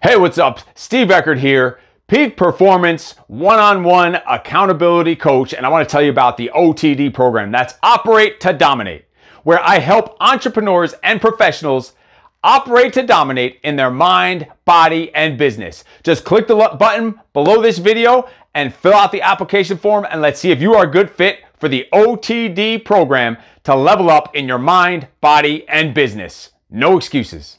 Hey, what's up? Steve Eckert here, Peak Performance one-on-one accountability coach, and I want to tell you about the OTD program. That's Operate to Dominate, where I help entrepreneurs and professionals operate to dominate in their mind, body, and business. Just click the button below this video and fill out the application form, and let's see if you are a good fit for the OTD program to level up in your mind, body, and business. No excuses.